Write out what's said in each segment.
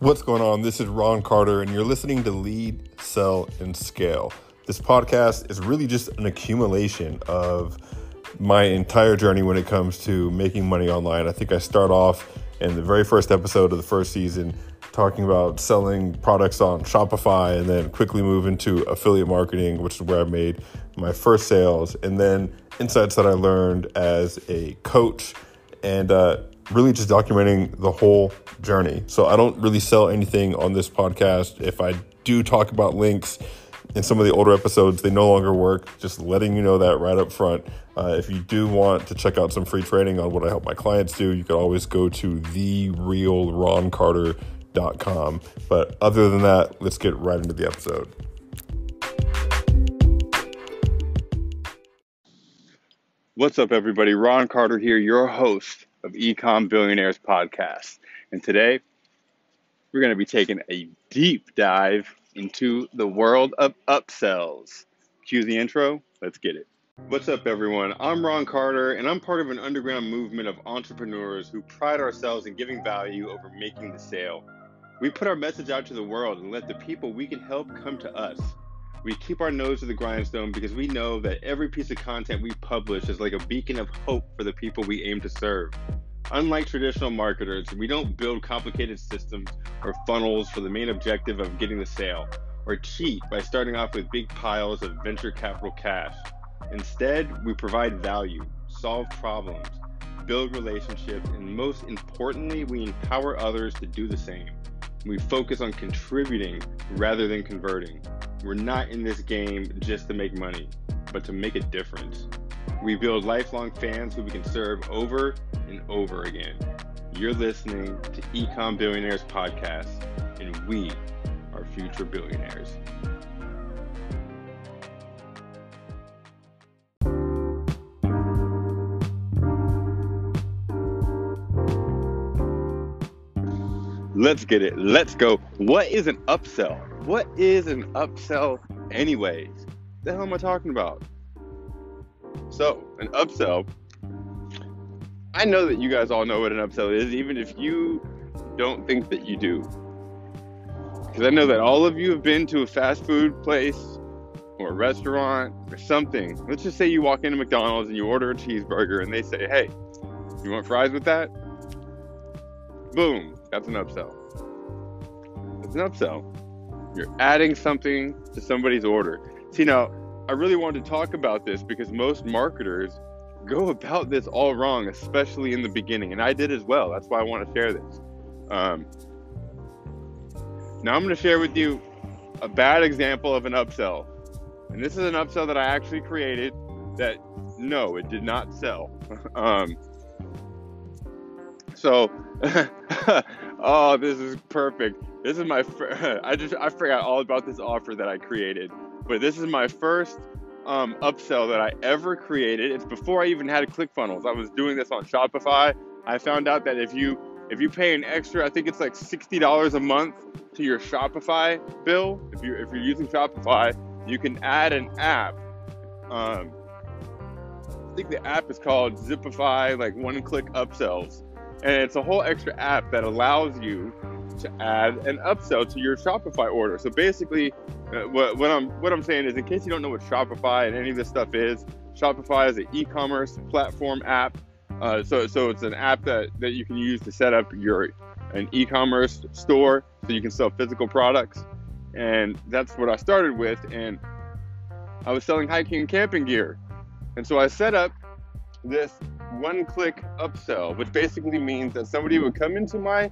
What's going on? This is Ron Carter, and you're listening to Lead, Sell, and Scale. This podcast is really just an accumulation of my entire journey when it comes to making money online. I think I start off in the very first episode of the first season talking about selling products on Shopify, and then quickly move into affiliate marketing, which is where I made my first sales, and then insights that I learned as a coach, and really just documenting the whole journey. So I don't really sell anything on this podcast. If I do talk about links in some of the older episodes, they no longer work. Just letting you know that right up front. If you do want to check out some free training on what I help my clients do, you can always go to therealroncarter.com. But other than that, let's get right into the episode. What's up, everybody? Ron Carter here, your host of Ecom Billionaires podcast. And today we're going to be taking a deep dive into the world of upsells. Cue the intro. Let's get it. What's up, everyone? I'm Ron Carter, and I'm part of an underground movement of entrepreneurs who pride ourselves in giving value over making the sale. We put our message out to the world and let the people we can help come to us. We keep our nose to the grindstone because we know that every piece of content we publish is like a beacon of hope for the people we aim to serve. Unlike traditional marketers, we don't build complicated systems or funnels for the main objective of getting the sale, or cheat by starting off with big piles of venture capital cash. Instead, we provide value, solve problems, build relationships, and most importantly, we empower others to do the same. We focus on contributing rather than converting. We're not in this game just to make money, but to make a difference. We build lifelong fans who we can serve over and over again. You're listening to Ecom Billionaires Podcast, and we are future billionaires. Let's get it. Let's go. What is an upsell? What is an upsell anyways? What the hell am I talking about? So, an upsell, I know that you guys all know what an upsell is, even if you don't think that you do. Because I know that all of you have been to a fast food place or a restaurant or something. Let's just say you walk into McDonald's and you order a cheeseburger and they say, hey, you want fries with that? Boom. That's an upsell. It's an upsell. You're adding something to somebody's order. See, now, I really wanted to talk about this because most marketers go about this all wrong, especially in the beginning. And I did as well. That's why I want to share this. Now, I'm going to share with you a bad example of an upsell. And this is an upsell that I actually created that, no, it did not sell. Oh, this is perfect. This is my I forgot all about this offer that I created, but this is my first upsell that I ever created. It's before I even had ClickFunnels. I was doing this on Shopify. I found out that if you pay an extra, I think it's like $60 a month to your Shopify bill, if you're using Shopify, you can add an app. I think the app is called Zipify, like one-click upsells. And it's a whole extra app that allows you to add an upsell to your Shopify order. So basically, what I'm saying is, in case you don't know what Shopify and any of this stuff is, Shopify is an e-commerce platform app. So it's an app that you can use to set up an e-commerce store so you can sell physical products. And that's what I started with. And I was selling hiking and camping gear. And so I set up this one-click upsell, which basically means that somebody would come into my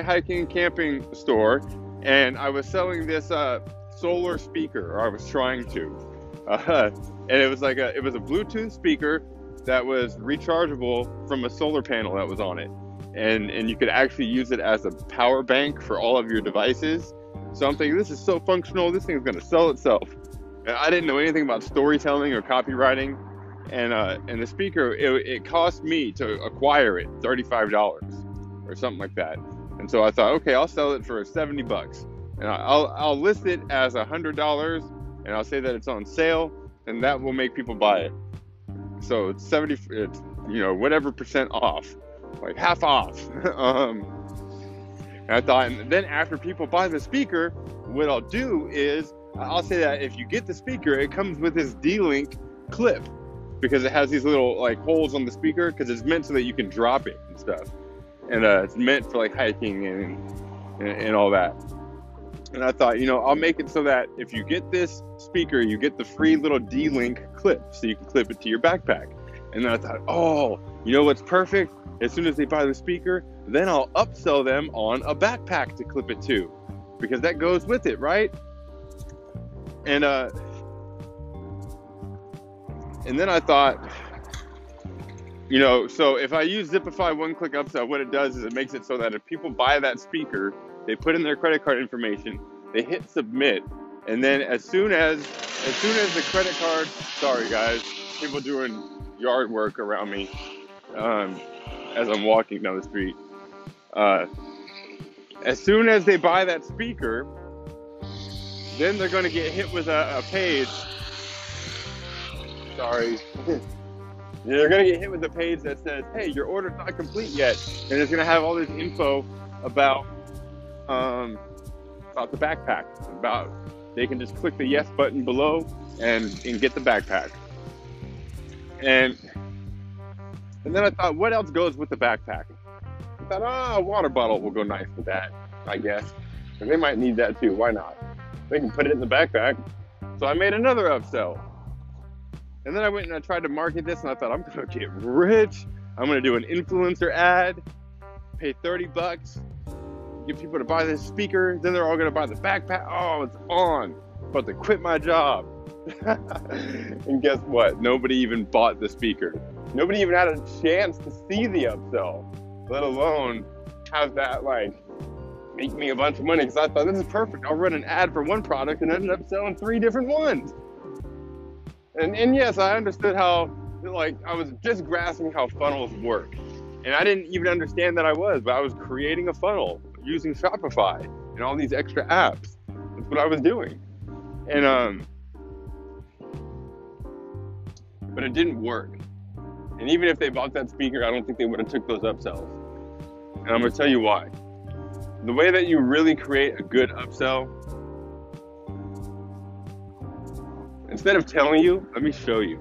hiking and camping store, and I was selling this solar speaker, or I was trying to, and it was a Bluetooth speaker that was rechargeable from a solar panel that was on it, and you could actually use it as a power bank for all of your devices. So I'm thinking, this is so functional, this thing's gonna sell itself. And I didn't know anything about storytelling or copywriting. And the speaker, it cost me to acquire it $35 or something like that. And so I thought, okay, I'll sell it for $70, and I'll list it as $100, and I'll say that it's on sale, and that will make people buy it. So it's whatever percent off, like half off. And I thought, and then after people buy the speaker, what I'll do is I'll say that if you get the speaker, it comes with this D-Link clip because it has these little like holes on the speaker because it's meant so that you can drop it and stuff. And it's meant for like hiking and all that. And I thought, you know, I'll make it so that if you get this speaker, you get the free little D-Link clip so you can clip it to your backpack. And then I thought, oh, you know what's perfect? As soon as they buy the speaker, then I'll upsell them on a backpack to clip it to because that goes with it, right? And then I thought, you know, so if I use Zipify one-click upsell, what it does is it makes it so that if people buy that speaker, they put in their credit card information, they hit submit, and then as soon as the credit card, sorry guys, people doing yard work around me as I'm walking down the street. As soon as they buy that speaker, then they're going to get hit with a page. Sorry. They're going to get hit with a page that says, hey, your order's not complete yet. And it's going to have all this info about the backpack. About they can just click the yes button below and get the backpack. And then I thought, what else goes with the backpack? I thought, a water bottle will go nice with that, I guess. And they might need that too. Why not? They can put it in the backpack. So I made another upsell. And then I went and I tried to market this and I thought, I'm gonna get rich. I'm gonna do an influencer ad, pay $30, get people to buy this speaker. Then they're all gonna buy the backpack. Oh, it's on. I'm about to quit my job. And guess what? Nobody even bought the speaker. Nobody even had a chance to see the upsell, let alone have that like make me a bunch of money. Because I thought, this is perfect. I'll run an ad for one product and ended up selling three different ones. And yes, I understood how, like, I was just grasping how funnels work. And I didn't even understand that I was, but I was creating a funnel using Shopify and all these extra apps. That's what I was doing. And, but it didn't work. And even if they bought that speaker, I don't think they would have took those upsells. And I'm going to tell you why. The way that you really create a good upsell, instead of telling you, let me show you.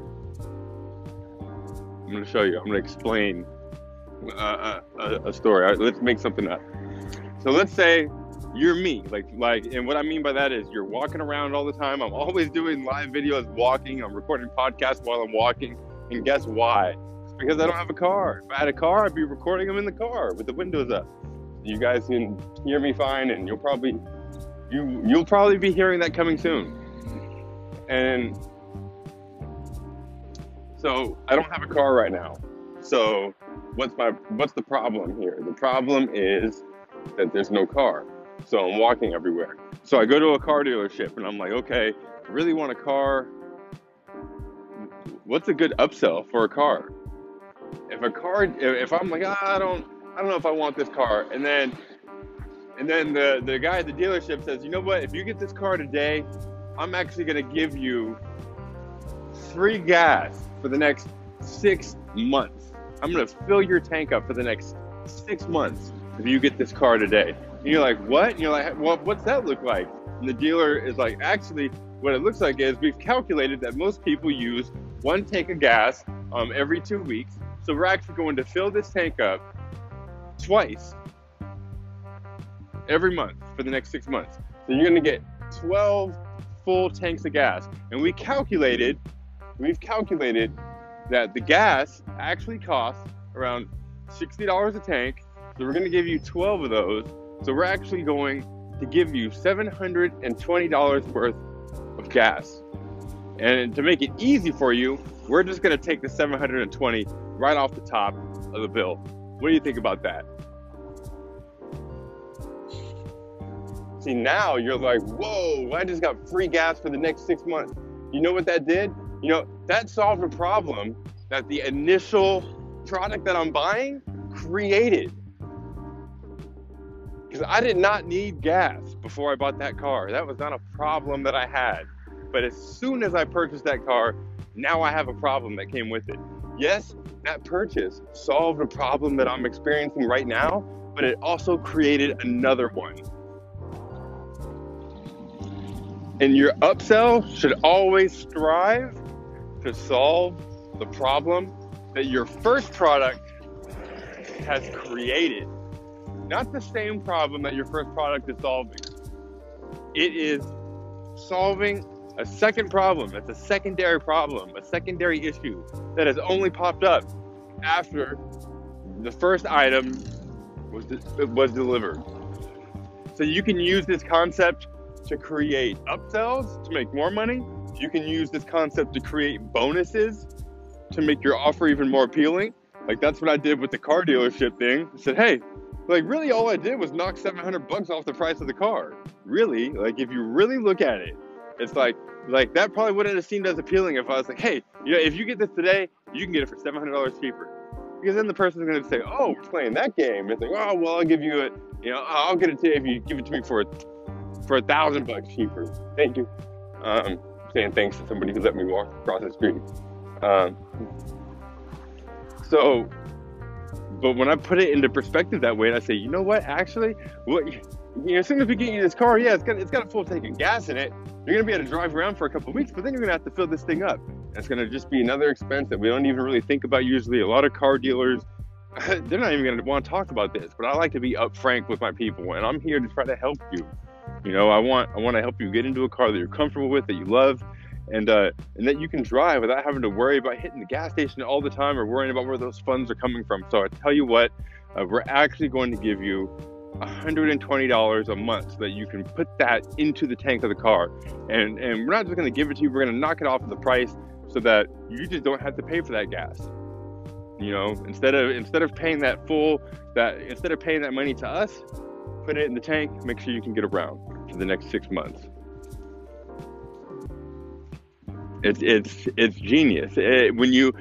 I'm going to show you. I'm going to explain a story. All right, let's make something up. So let's say you're me. And what I mean by that is you're walking around all the time. I'm always doing live videos walking. I'm recording podcasts while I'm walking. And guess why? It's because I don't have a car. If I had a car, I'd be recording them in the car with the windows up. You guys can hear me fine, and you'll probably be hearing that coming soon. And so I don't have a car right now. So what's the problem here? The problem is that there's no car. So I'm walking everywhere. So I go to a car dealership and I'm like, okay, I really want a car. What's a good upsell for a car? If I'm like, I don't know if I want this car. And then the guy at the dealership says, you know what? If you get this car today, I'm actually going to give you free gas for the next 6 months. I'm going to fill your tank up for the next 6 months if you get this car today. And you're like, what? And you're like, well, what's that look like? And the dealer is like, actually, what it looks like is we've calculated that most people use one tank of gas every 2 weeks. So we're actually going to fill this tank up twice every month for the next 6 months. So you're going to get 12 full tanks of gas, and we've calculated that the gas actually costs around $60 a tank, so we're going to give you 12 of those, so we're actually going to give you $720 worth of gas. And to make it easy for you, we're just going to take the 720 right off the top of the bill. What do you think about that? See, now you're like, whoa, I just got free gas for the next 6 months. You know what that did? You know, that solved a problem that the initial product that I'm buying created. Because I did not need gas before I bought that car. That was not a problem that I had. But as soon as I purchased that car, now I have a problem that came with it. Yes, that purchase solved a problem that I'm experiencing right now, but it also created another one. And your upsell should always strive to solve the problem that your first product has created. Not the same problem that your first product is solving. It is solving a second problem. It's a secondary problem, a secondary issue that has only popped up after the first item was delivered. So you can use this concept to create upsells to make more money. You can use this concept to create bonuses to make your offer even more appealing. Like, that's what I did with the car dealership thing. I said, hey, like, really all I did was knock $700 off the price of the car. Really, like, if you really look at it, it's like that probably wouldn't have seemed as appealing if I was like, hey, you know, if you get this today, you can get it for $700 cheaper. Because then the person's going to say, oh, we're playing that game. It's like, oh, well, I'll give you it, you know, I'll get it to you if you give it to me for $1,000 cheaper. Thank you. I'm saying thanks to somebody who let me walk across the street. But when I put it into perspective that way, and I say, you know what, actually, as soon as we get you this car, yeah, it's got a full tank of gas in it. You're going to be able to drive around for a couple of weeks, but then you're going to have to fill this thing up. And it's going to just be another expense that we don't even really think about usually. A lot of car dealers, they're not even going to want to talk about this, but I like to be up frank with my people, and I'm here to try to help you. You know, I want to help you get into a car that you're comfortable with, that you love, and that you can drive without having to worry about hitting the gas station all the time or worrying about where those funds are coming from. So I tell you what, we're actually going to give you $120 a month so that you can put that into the tank of the car. And we're not just going to give it to you, we're going to knock it off of the price so that you just don't have to pay for that gas. You know, instead of paying that money to us, put it in the tank, make sure you can get around for the next 6 months. It's genius. When you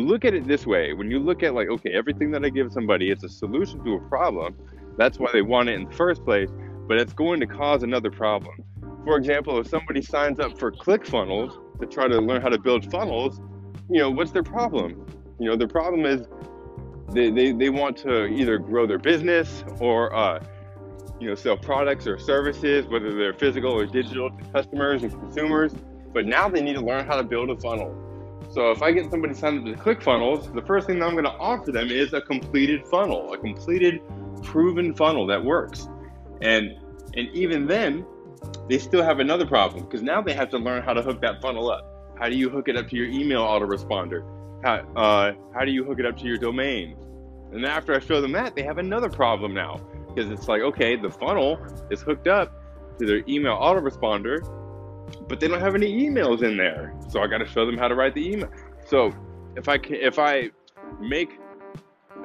look at it this way, when you look at like, okay, everything that I give somebody, it's a solution to a problem. That's why they want it in the first place, but it's going to cause another problem. For example, if somebody signs up for ClickFunnels to try to learn how to build funnels, you know, what's their problem? You know, their problem is they want to either grow their business or, you know, sell products or services, whether they're physical or digital, to customers and consumers. But now they need to learn how to build a funnel. So if I get somebody signed up to ClickFunnels, the first thing that I'm going to offer them is a completed funnel, a completed proven funnel that works. And even then, they still have another problem, because now they have to learn how to hook that funnel up. How do you hook it up to your email autoresponder? How do you hook it up to your domain? And after I show them that, they have another problem now, because it's like, okay, the funnel is hooked up to their email autoresponder, but they don't have any emails in there. So I got to show them how to write the email. So if I make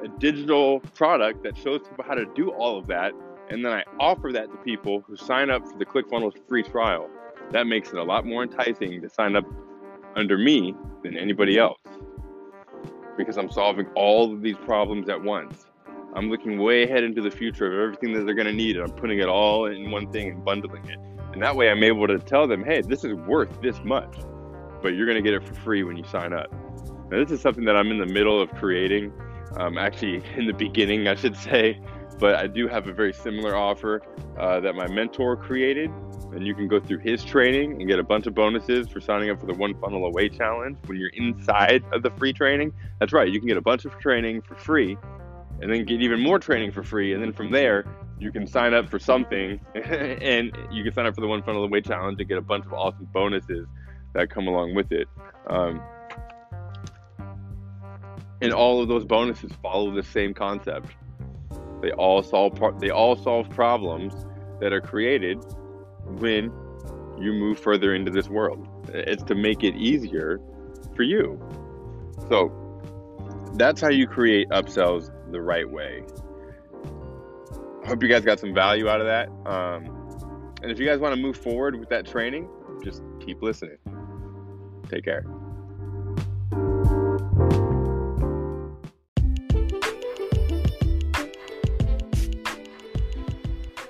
a digital product that shows people how to do all of that, and then I offer that to people who sign up for the ClickFunnels free trial, that makes it a lot more enticing to sign up under me than anybody else, because I'm solving all of these problems at once. I'm looking way ahead into the future of everything that they're going to need, and I'm putting it all in one thing and bundling it. And that way I'm able to tell them, hey, this is worth this much, but you're going to get it for free when you sign up. Now, this is something that I'm in the middle of creating, actually in the beginning, I should say, but I do have a very similar offer that my mentor created, and you can go through his training and get a bunch of bonuses for signing up for the One Funnel Away Challenge when you're inside of the free training. That's right, you can get a bunch of training for free, and then get even more training for free, and then from there, you can sign up for something and you can sign up for the One Funnel Away Challenge and get a bunch of awesome bonuses that come along with it. And all of those bonuses follow the same concept. They all solve problems that are created when you move further into this world. It's to make it easier for you. So that's how you create upsells the right way. I hope you guys got some value out of that. And if you guys want to move forward with that training, just keep listening. Take care.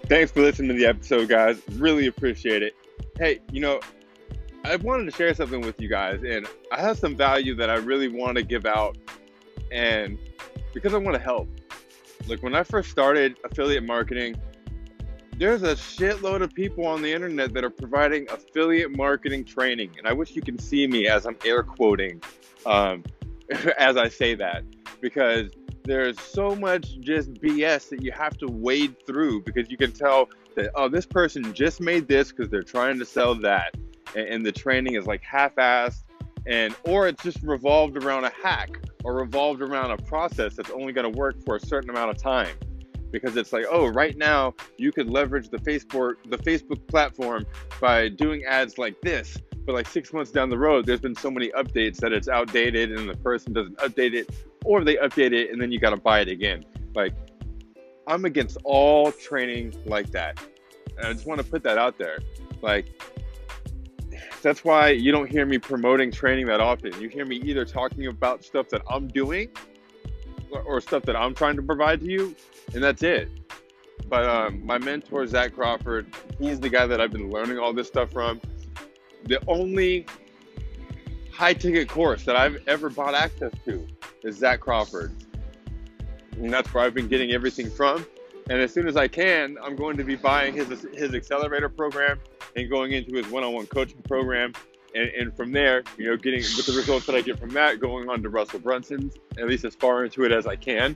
Thanks for listening to the episode, guys. Really appreciate it. Hey, you know, I wanted to share something with you guys, and I have some value that I really want to give out, and because I want to help. Like when I first started affiliate marketing, there's a shitload of people on the internet that are providing affiliate marketing training. And I wish you can see me as I'm air quoting as I say that, because there's so much just BS that you have to wade through, because you can tell that, oh, this person just made this because they're trying to sell that. And the training is like half-assed, or it's just revolved around a hack or revolved around a process that's only going to work for a certain amount of time. Because it's like, oh, right now you could leverage the Facebook platform by doing ads like this, but like 6 months down the road, there's been so many updates that it's outdated and the person doesn't update it, or they update it and then you got to buy it again. Like, I'm against all training like that. And I just want to put that out there. Like, that's why you don't hear me promoting training that often. You hear me either talking about stuff that I'm doing or stuff that I'm trying to provide to you, and that's it. But my mentor, Zach Crawford, he's the guy that I've been learning all this stuff from. The only high-ticket course that I've ever bought access to is Zach Crawford. And that's where I've been getting everything from. And as soon as I can, I'm going to be buying his accelerator program and going into his one-on-one coaching program. And from there, you know, getting with the results that I get from that, going on to Russell Brunson's, at least as far into it as I can.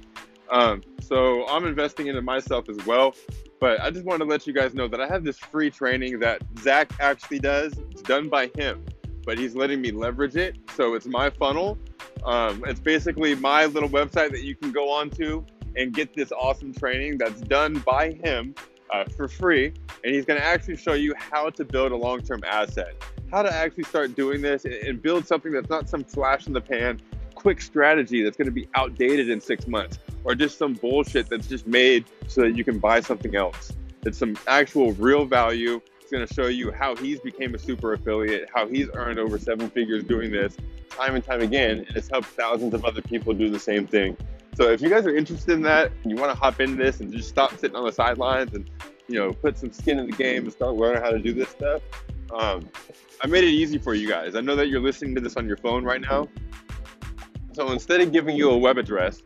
So I'm investing into myself as well. But I just want to let you guys know that I have this free training that Zach actually does. It's done by him, but he's letting me leverage it. So it's my funnel. It's basically my little website that you can go on to and get this awesome training that's done by him for free. And he's going to actually show you how to build a long-term asset, how to actually start doing this and build something that's not some flash in the pan, quick strategy that's gonna be outdated in 6 months, or just some bullshit that's just made so that you can buy something else. It's some actual real value. It's gonna show you how he's became a super affiliate, how he's earned over 7 figures doing this time and time again, and it's helped thousands of other people do the same thing. So if you guys are interested in that, you wanna hop into this and just stop sitting on the sidelines and, you know, put some skin in the game and start learning how to do this stuff, I made it easy for you guys. I know that you're listening to this on your phone right now. So instead of giving you a web address,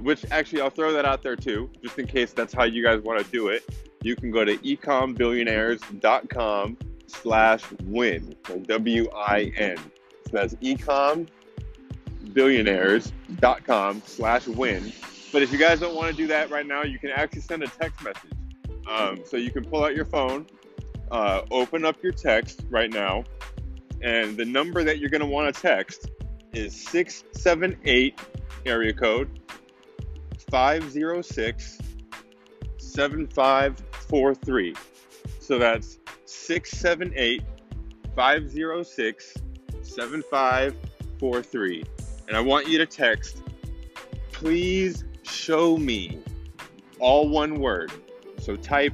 which actually I'll throw that out there too, just in case that's how you guys want to do it, you can go to ecombillionaires.com/win, like W-I-N. So that's ecombillionaires.com/win. But if you guys don't want to do that right now, you can actually send a text message. So you can pull out your phone, open up your text right now, and the number that you're going to want to text is 678 area code 506-7543. So that's 678-506-7543. And I want you to text, "Please show me," all one word. So type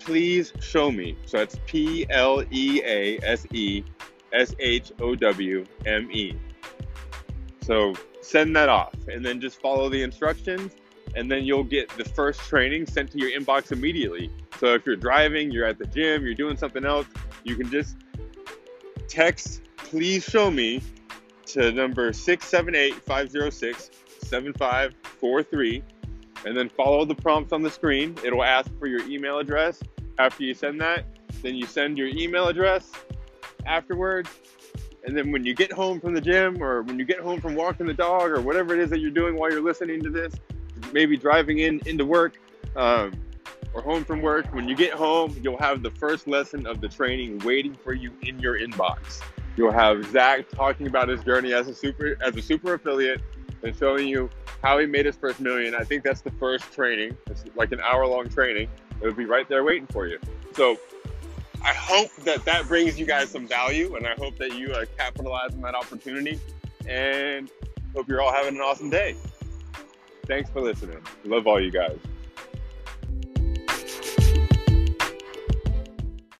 "please show me." So that's PLEASESHOWME. So send that off and then just follow the instructions, and then you'll get the first training sent to your inbox immediately. So if you're driving, you're at the gym, you're doing something else, you can just text "please show me" to number 678-506-7543 and then follow the prompts on the screen. It'll ask for your email address. After you send that, then you send your email address afterwards. And then when you get home from the gym, or when you get home from walking the dog, or whatever it is that you're doing while you're listening to this, maybe driving into work or home from work, when you get home, you'll have the first lesson of the training waiting for you in your inbox. You'll have Zach talking about his journey as a super affiliate and showing you how he made his first $1 million. I think that's the first training. It's like an hour-long training. It'll be right there waiting for you. So I hope that brings you guys some value, and I hope that you capitalize on that opportunity, and hope you're all having an awesome day. Thanks for listening. Love all you guys.